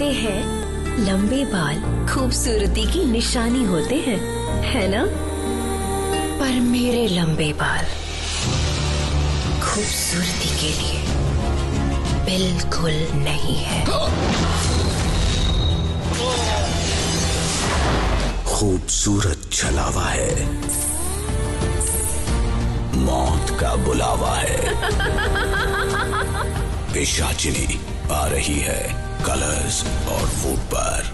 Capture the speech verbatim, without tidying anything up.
कहते हैं लंबे बाल खूबसूरती की निशानी होते हैं, है ना? पर मेरे लंबे बाल खूबसूरती के लिए बिल्कुल नहीं है। खूबसूरत छलावा है, मौत का बुलावा है। पिशाचिनी आ रही है कलर्स और फूड पर।